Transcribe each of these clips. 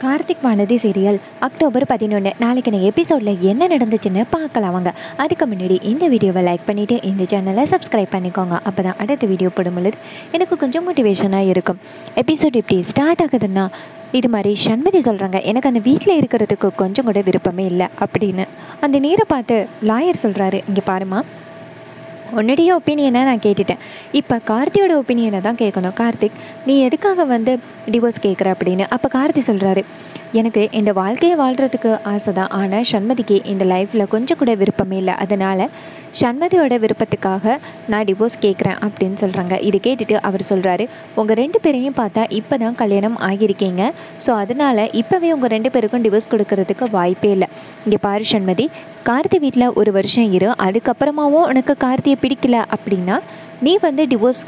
Karthik Vandadi Serial, October 11, நாளைக்கான எபிசோடில் என்ன நடந்துச்சுன்னு பார்க்கலாங்க. அதுக்கு முன்னாடி இந்த வீடியோவை லைக் பண்ணிவிட்டு இந்த சேனலை சப்ஸ்கிரைப் பண்ணிக்கோங்க. அப்போ தான் அடுத்த வீடியோ போடும்பொழுது எனக்கு கொஞ்சம் மோட்டிவேஷனாக இருக்கும். எபிசோட் இப்படி ஸ்டார்ட் ஆகுதுன்னா இது மாதிரி ஷண்மதி சொல்கிறாங்க, எனக்கு அந்த வீட்டில் இருக்கிறதுக்கு கொஞ்சம் கூட விருப்பமே இல்லை அப்படின்னு. அந்த நேரை பார்த்து லாயர் சொல்கிறாரு, இங்கே பாருமா, உன்னுடைய ஒப்பீனியனை நான் கேட்டுட்டேன், இப்போ கார்த்தியோட ஒப்பீனியனை தான் கேட்கணும். கார்த்திக், நீ எதுக்காக டிவோர்ஸ் கேட்குற அப்படின்னு. அப்போ கார்த்திக் சொல்கிறாரு, எனக்கு இந்த வாழ்க்கையை வாழ்கிறதுக்கு ஆசை தான், ஆனால் ஷண்மதிக்கு இந்த லைஃப்பில் கொஞ்சம் கூட விருப்பமே இல்லை, அதனால் ஷண்மதியோட விருப்பத்துக்காக நான் டிவோர்ஸ் கேட்குறேன் அப்படின்னு சொல்கிறாங்க. இதை கேட்டுட்டு அவர் சொல்கிறாரு, உங்கள் ரெண்டு பேரையும் பார்த்தா இப்போ தான் கல்யாணம் ஆகியிருக்கீங்க, ஸோ அதனால் இப்போவே உங்கள் ரெண்டு பேருக்கும் டிவோர்ஸ் கொடுக்கறதுக்கு வாய்ப்பே இல்லை. இங்கே பாரு ஷண்மதி, கார்த்தி வீட்டில் ஒரு வருஷம் இரு, அதுக்கப்புறமாவும் உனக்கு கார்த்தியை பிடிக்கல அப்படின்னா நீ டிவோர்ஸ்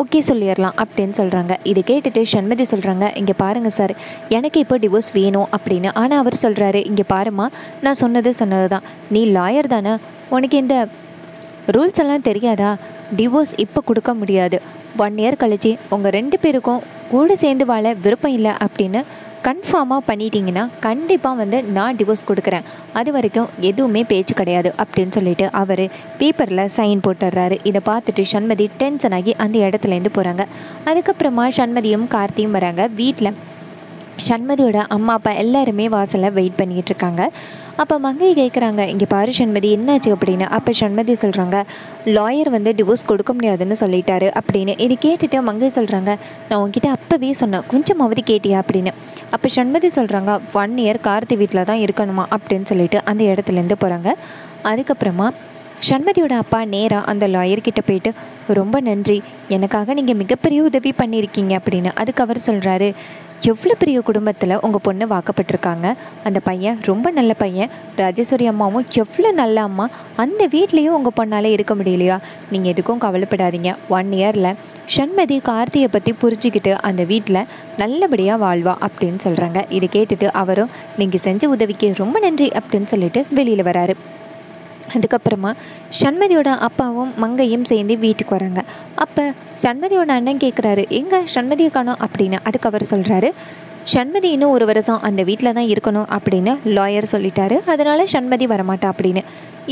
ஓகே சொல்லிடலாம் அப்படின்னு சொல்கிறாங்க. இதை கேட்டுட்டு ஷண்மதி சொல்கிறாங்க, இங்கே பாருங்கள் சார், எனக்கு இப்போ டிவோர்ஸ் வேணும் அப்படின்னு. ஆனால் அவர் சொல்கிறாரு, இங்கே பாருமா, நான் சொன்னது தான், நீ லாயர் தானே, உனக்கு இந்த ரூல்ஸ் எல்லாம் தெரியாதா? டிவோர்ஸ் இப்போ கொடுக்க முடியாது, 1 year கழிச்சு உங்கள் ரெண்டு பேருக்கும் கூட சேர்ந்து வாழ விருப்பம் இல்லை அப்படின்னு கன்ஃபார்மாக பண்ணிட்டீங்கன்னா கண்டிப்பாக நான் டிவோர்ஸ் கொடுக்குறேன், அது வரைக்கும் எதுவுமே பேச்சு கிடையாது அப்படின்னு சொல்லிட்டு அவர் பேப்பரில் சைன் போட்டுடுறாரு. இதை பார்த்துட்டு ஷண்மதி டென்ஷன் ஆகி அந்த இடத்துலேருந்து போகிறாங்க. அதுக்கப்புறமா ஷண்மதியும் கார்த்தியும் வராங்க. வீட்டில் ஷண்மதியோட அம்மா அப்பா எல்லாருமே வாசலில் வெயிட் பண்ணிகிட்ருக்காங்க. அப்போ மங்கை கேட்குறாங்க, இங்கே பாரு ஷண்மதி, என்னாச்சு அப்படின்னு. அப்போ ஷண்மதி சொல்கிறாங்க, லாயர் டிவோர்ஸ் கொடுக்க முடியாதுன்னு சொல்லிட்டாரு அப்படின்னு. இது கேட்டுட்டு மங்கை சொல்கிறாங்க, நான் உங்ககிட்ட அப்போவே சொன்னேன், கொஞ்சமாவது கேட்டியா அப்படின்னு. அப்போ ஷண்மதி சொல்கிறாங்க, 1 year கார்த்தி வீட்டில் தான் இருக்கணுமா அப்படின்னு சொல்லிட்டு அந்த இடத்துலேருந்து போகிறாங்க. அதுக்கப்புறமா ஷண்மதியோட அப்பா நேராக அந்த லாயர்கிட்ட போயிட்டு, ரொம்ப நன்றி, எனக்காக நீங்கள் மிகப்பெரிய உதவி பண்ணியிருக்கீங்க அப்படின்னு. அதுக்கு அவர் சொல்கிறாரு, எவ்வளோ பெரிய குடும்பத்தில் உங்கள் பொண்ணு வாக்கப்பட்டிருக்காங்க, அந்த பையன் ரொம்ப நல்ல பையன், ராஜேஸ்வரி அம்மாவும் எவ்வளோ நல்ல அம்மா, அந்த வீட்லேயும் உங்கள் பொண்ணால் இருக்க முடியலையா? நீங்கள் எதுக்கும் கவலைப்படாதீங்க, 1 yearல் ஷண்மதி கார்த்தியை பற்றி புரிஞ்சுக்கிட்டு அந்த வீட்டில் நல்லபடியாக வாழ்வா அப்படின்னு சொல்கிறாங்க. இதை கேட்டுட்டு அவரும் நீங்கள் செஞ்ச உதவிக்கு ரொம்ப நன்றி அப்படின்னு சொல்லிட்டு வெளியில் வராரு. அதுக்கப்புறமா ஷண்மதியோட அப்பாவும் மங்கையும் சேர்ந்து வீட்டுக்கு வராங்க. அப்போ ஷண்மதியோட அண்ணன் கேட்குறாரு, எங்கே ஷண்மதியை காணோம் அப்படின்னு. அதுக்கு அவர் சொல்கிறாரு, ஷண்மதி இன்னும் 1 வருஷம் அந்த வீட்டில் தான் இருக்கணும் அப்படின்னு லாயர் சொல்லிட்டாரு, அதனால் ஷண்மதி வரமாட்டா அப்படின்னு.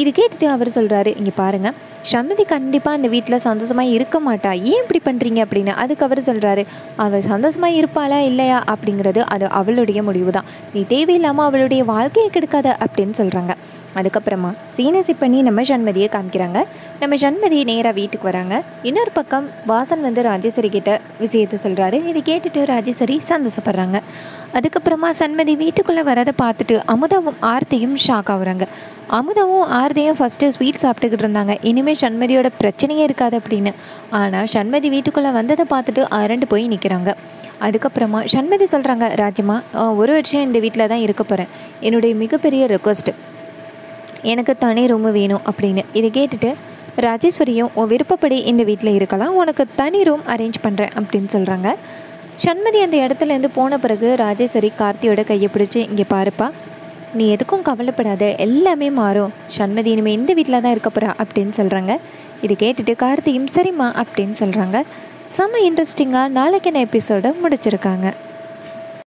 இது கேட்டுட்டு அவர் சொல்கிறாரு, இங்கே பாருங்கள், ஷண்மதி கண்டிப்பாக அந்த வீட்டில் சந்தோஷமாக இருக்க மாட்டா, ஏன் இப்படி பண்ணுறீங்க அப்படின்னு. அதுக்கு அவர் சொல்கிறாரு, அவள் சந்தோஷமாக இருப்பாளா இல்லையா அப்படிங்கிறது அது அவளுடைய முடிவு தான், நீ தேவையில்லாமல் அவளுடைய வாழ்க்கையை கெடுக்காத அப்படின்னு சொல்கிறாங்க. அதுக்கப்புறமா சீனசி பண்ணி நம்ம ஷண்மதியை காமிக்கிறாங்க. நம்ம ஷண்மதி நேராக வீட்டுக்கு வராங்க. இன்னொரு பக்கம் வாசன் ராஜேஸ்வரி கிட்ட விஷயத்தை சொல்கிறாரு. இதை கேட்டுட்டு ராஜேஸ்வரி சந்தோஷப்படுறாங்க. அதுக்கப்புறமா ஷண்மதி வீட்டுக்குள்ளே வரதை பார்த்துட்டு அமுதாவும் ஆர்த்தியும் ஷாக் ஆகுறாங்க. அமுதாவும் ஆர்த்தியும் ஃபஸ்ட்டு ஸ்வீட் சாப்பிட்டுக்கிட்டு இருந்தாங்க, இனிமேல் ஷண்மதியோட பிரச்சனையே இருக்காது அப்படின்னு. ஆனால் ஷண்மதி வீட்டுக்குள்ளே வந்ததை பார்த்துட்டு அரண்டு போய் நிற்கிறாங்க. அதுக்கப்புறமா ஷண்மதி சொல்கிறாங்க, ராஜமா, 1 வருஷம் இந்த வீட்டில் தான் இருக்க போகிறேன், என்னுடைய மிகப்பெரிய ரெக்வஸ்ட்டு, எனக்கு தனி ரூமு வேணும் அப்படின்னு. இதை கேட்டுட்டு ராஜேஸ்வரியும், உன் விருப்பப்படி இந்த வீட்டில் இருக்கலாம், உனக்கு தனி ரூம் அரேஞ்ச் பண்ணுறேன் அப்படின்னு சொல்கிறாங்க. ஷண்மதி அந்த இடத்துலேருந்து போன பிறகு ராஜேஸ்வரி கார்த்தியோட கையை பிடிச்சி, இங்கே பாருப்பா, நீ எதுக்கும் கவலைப்படாத, எல்லாமே மாறும், ஷண்மதி இனிமேல் இந்த வீட்டில் தான் இருக்க போகிறா அப்படின்னு சொல்கிறாங்க. இதை கேட்டுட்டு கார்த்தியும் சரிம்மா அப்படின்னு சொல்கிறாங்க. செம்ம இன்ட்ரெஸ்டிங்காக நாளைக்கான எபிசோடை முடிச்சிருக்காங்க.